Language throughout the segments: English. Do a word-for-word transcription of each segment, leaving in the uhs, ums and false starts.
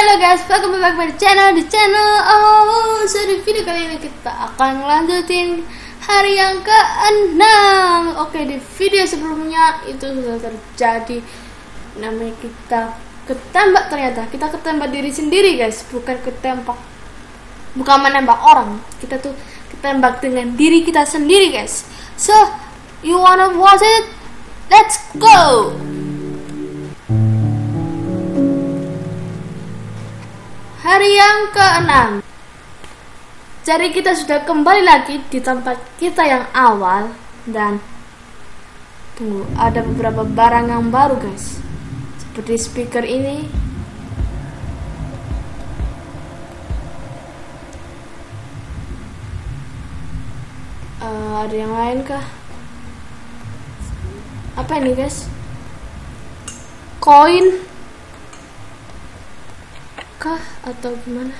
Hello guys, welcome back to my channel, the channel. Oh, so di video kali ini kita akan lanjutin hari yang keenam. Oke, di video sebelumnya itu sudah terjadi namanya kita ketembak, ternyata kita ketembak diri sendiri guys, bukan ketembak bukan menembak orang. Kita tuh ketembak dengan diri kita sendiri guys. So, you wanna watch it? Let's go. Hari yang keenam. Jadi kita sudah kembali lagi di tempat kita yang awal dan tunggu, ada beberapa barang yang baru guys. Seperti speaker ini. Uh, ada yang lain kah? Apa ini guys? Koin kah atau gimana?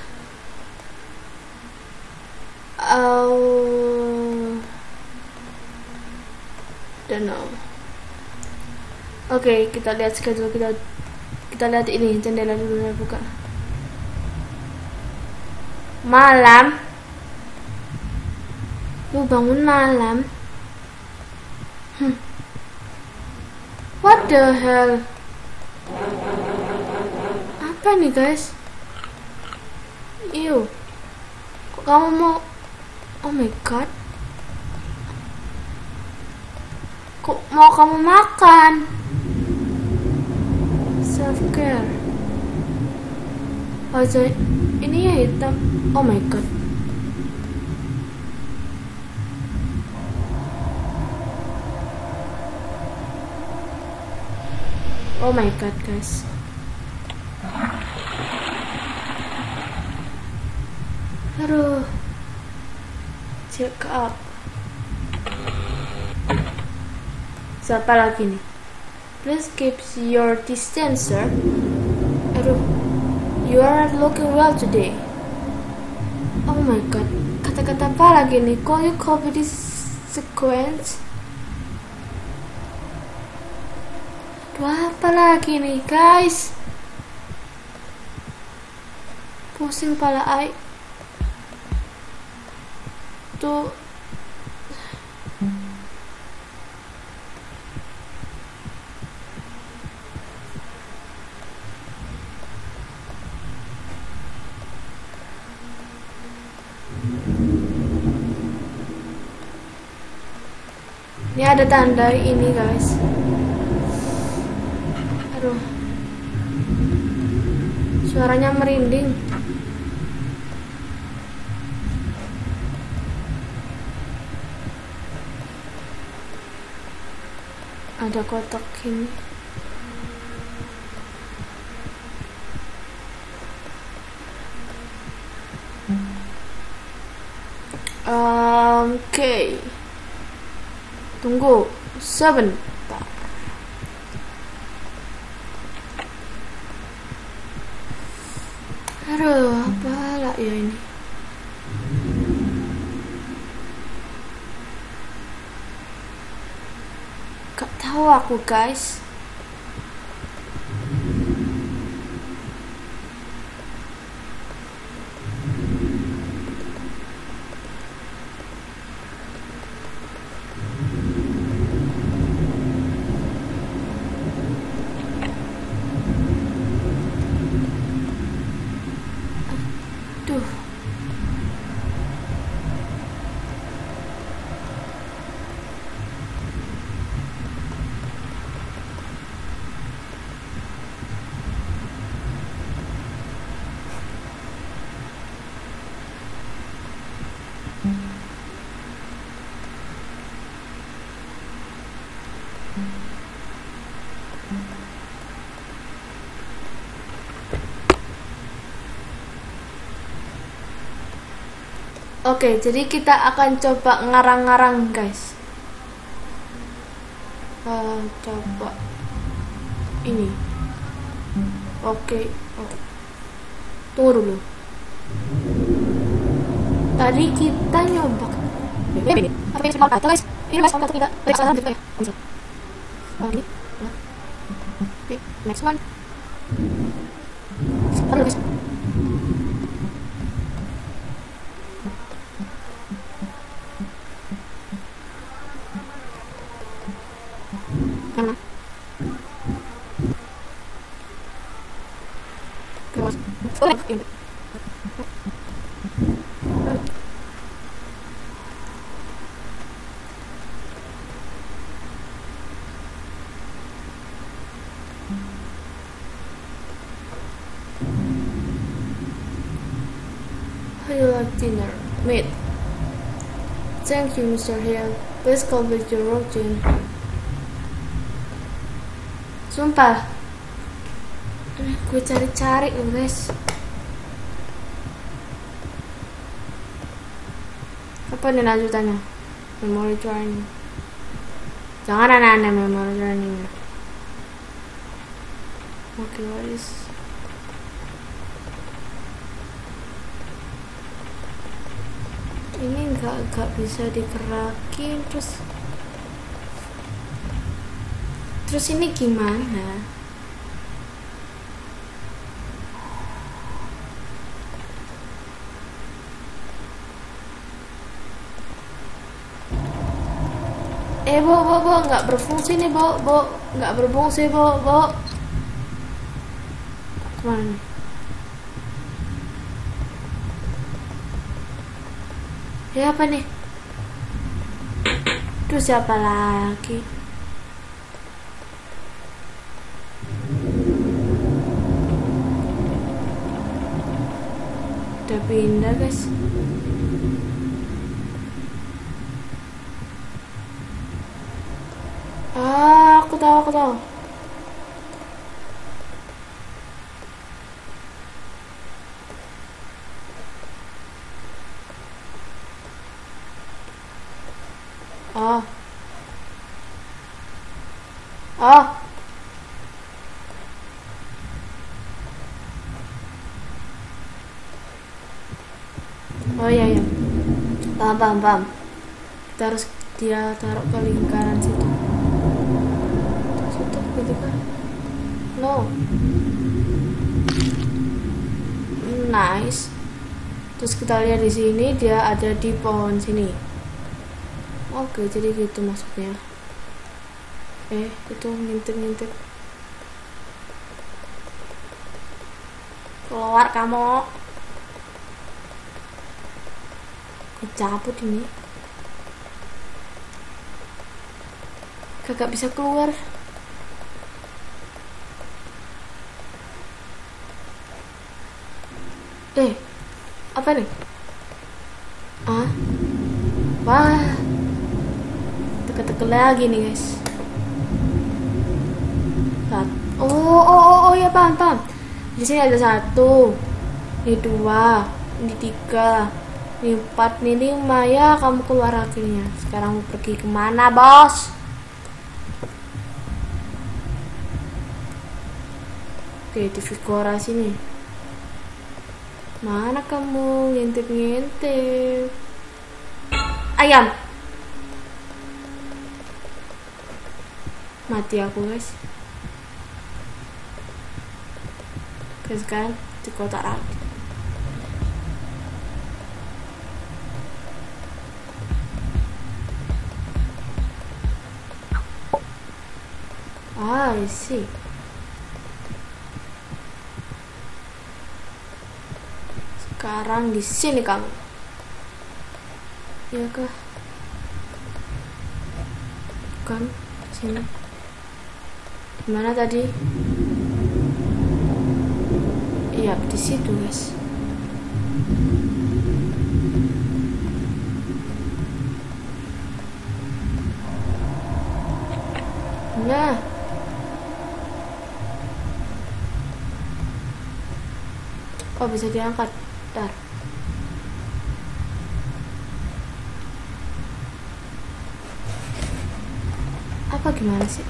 Oh, don't know. Oke, okay, kita lihat schedule kita. Kita lihat ini jendela dulu buka. Malam. Lu bangun malam. Hmm. What the hell? Apa nih guys? Ew, kok kamu mau? Oh my god, kok mau kamu makan? Self care. Oh jadi ini ya hitam. Oh my god. Oh my god guys. Aduh, check up. Siapa lagi nih? Please keep your distance, sir. Aduh, you are looking well today. Oh my god, kata-kata apa lagi nih? Can you copy this sequence? Aduh, apa lagi nih guys? Pusing pala ai. Tuh, ini ada tanda ini guys. Aduh, suaranya merinding. Ada kotak ini. Um, Oke, okay. Tunggu sebentar. Aduh, apalah ya ini? Tahu aku guys. Aduh. Oke, okay, jadi kita akan coba ngarang-ngarang guys. Uh, coba ini. Oke, okay. Oh, tunggu dulu. Tadi kita nyoba. Ini apa yang kita guys? Ini guys, kita periksa dulu ya. Oke, next one. Oke, guys. Dinner. Wait. Thank you, Mister Hill. Please complete your routine. Sumpah. Gue cari-cari loh, guys. Apa nih lanjutannya? Memory training. Jangan aneh-aneh memory training. Okay, what is? Ini enggak enggak bisa digerakin, terus terus ini gimana? Eh, bo bo bo enggak berfungsi nih, bo bo enggak berfungsi, bo bo. Kemana nih? Eh, apa nih? Tuh siapa lagi? Udah pindah, guys. Ah, aku tahu, aku tahu. Oh. Oh. Oh iya iya. Paham paham paham. Kita harus dia taruh ke lingkaran situ. Situ gitu kan? No. Nice. Terus kita lihat di sini dia ada di pohon sini. Oke, jadi gitu maksudnya. Eh, itu ngintip-ngintip. Keluar kamu. Kecabut ini. Kagak bisa keluar. Eh, apa nih? Ah, wah. Teke-teke lagi nih, guys. Oh, oh, oh, oh ya, paham, paham. Di sini ada satu, ini dua, ini tiga, ini empat, ini lima. Ya, kamu keluar akhirnya. Sekarang mau pergi kemana, bos? Oke, di figura sini. Mana kamu ngintip-ngintip? Ayam. Mati aku, guys. Oke, sekarang di kotak lagi. Ah, I see. Sekarang di sini kamu. Ya kah? Bukan, sini. Mana tadi? Iya, di situ, guys. Nah. Oh, bisa diangkat. Bentar. Apa gimana sih?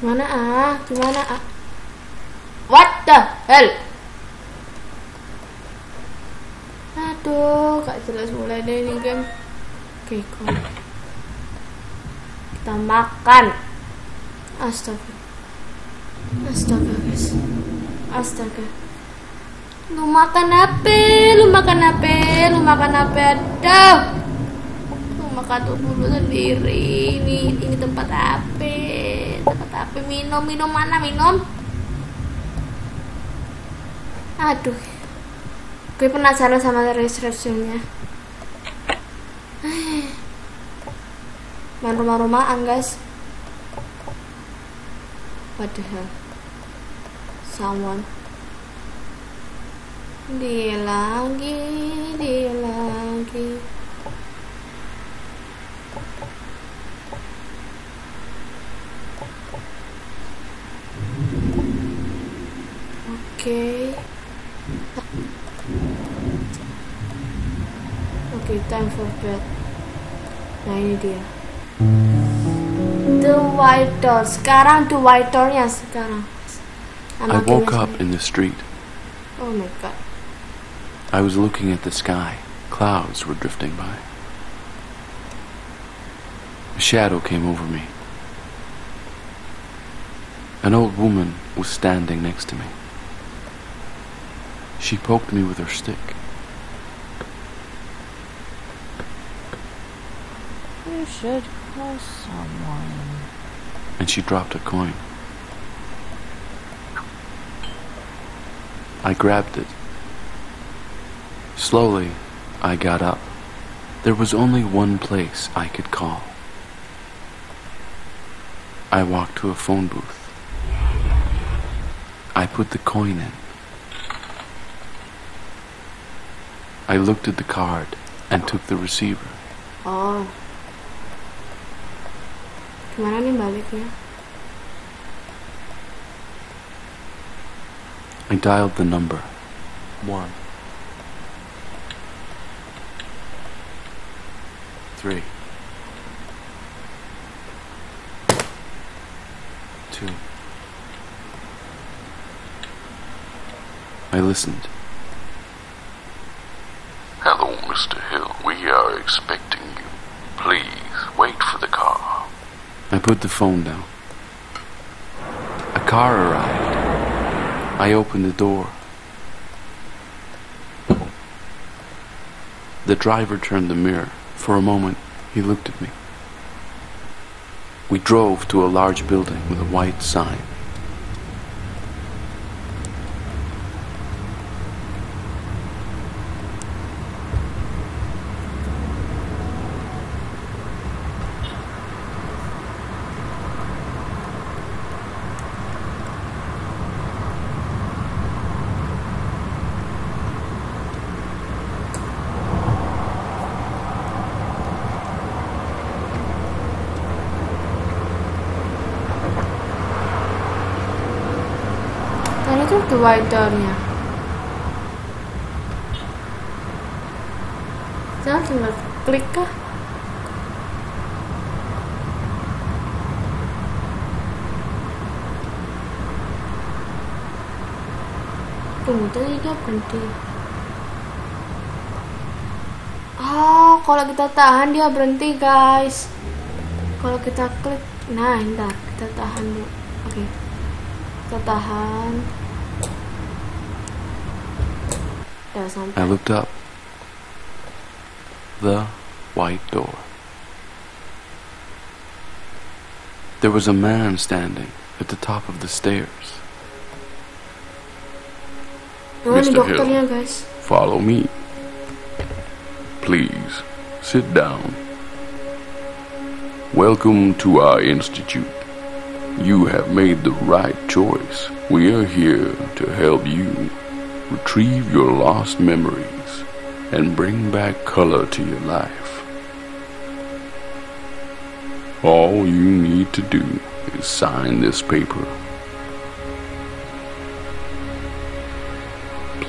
Gimana ah? Gimana ah? What the hell? Aduh, gak jelas mulai deh ini game. Oke, okay, kita makan. Astaga. Astaga, guys. Astaga. Lu makan apa? Lu makan apa? Lu makan apa? Aduh, lu makan tubuh lu sendiri. Ini, ini tempat apa? Tempat apa? Minum, minum mana? Minum. Aduh, gue penasaran sama resepsinya. Main rumah-rumahan, guys. What the hell? Someone. Dia lagi, dia lagi. Okay. Okay, time for bed. Nah, ini dia. The White Door. Sekarang The White Door-nya sekarang. I woke up in the street. Oh my God. I was looking at the sky. Clouds were drifting by. A shadow came over me. An old woman was standing next to me. She poked me with her stick. You should call someone. And she dropped a coin. I grabbed it. Slowly, I got up. There was only one place I could call. I walked to a phone booth. I put the coin in. I looked at the card and took the receiver. Oh. Gimana nih baliknya? I dialed the number. One. Three. Two. I listened. Hello, Mister Hill. We are expecting you. Please wait for the car. I put the phone down. A car arrived. I opened the door. The driver turned the mirror. For a moment, he looked at me. We drove to a large building with a white sign. The White Door-nya. Jangan tinggal klik kah? Tunggu tadi dia berhenti. Oh, kalau kita tahan dia berhenti, guys. Kalau kita klik, nah, entar kita tahan dulu. Oke. Okay. Kita tahan. I looked up. The White Door. There was a man standing at the top of the stairs. Mister Hill, follow me. Please, sit down. Welcome to our institute. You have made the right choice. We are here to help you retrieve your lost memories and bring back color to your life. All you need to do is sign this paper.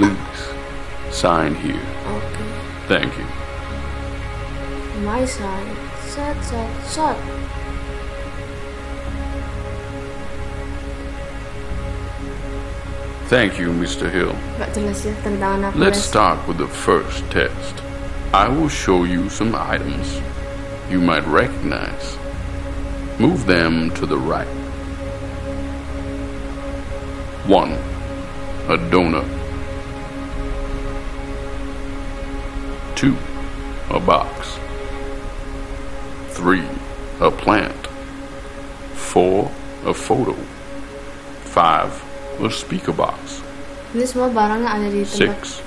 Please sign here. Okay. Thank you. My sign. Shut, shut, shut. Thank you, Mister Hill. Let's start with the first test. I will show you some items you might recognize. Move them to the right. One, a donut. Two, a box. Three, a plant. Four, a photo. Five, a speaker box. Six,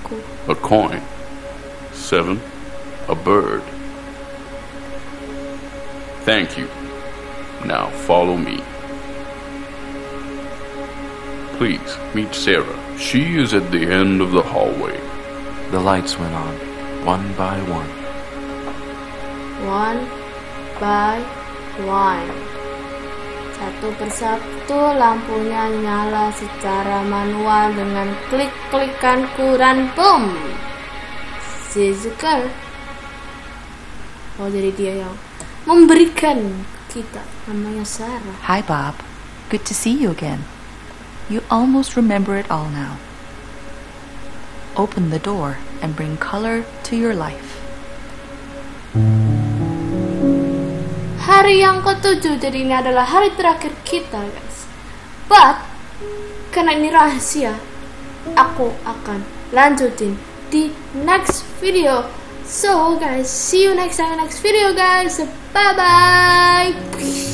a coin. Seven, a bird. Thank you. Now follow me. Please meet Sarah. She is at the end of the hallway. The lights went on, one by one. One by one. Satu persatu lampunya nyala secara manual dengan klik-klikan kuran. Boom! Physical. Oh, jadi dia yang memberikan kita. Namanya Sarah. Hi, Bob. Good to see you again. You almost remember it all now. Open the door and bring color to your life. Hari yang ketujuh, jadi ini adalah hari terakhir kita, guys. But karena ini rahasia, aku akan lanjutin di next video. So guys, see you next time, next video guys. Bye bye.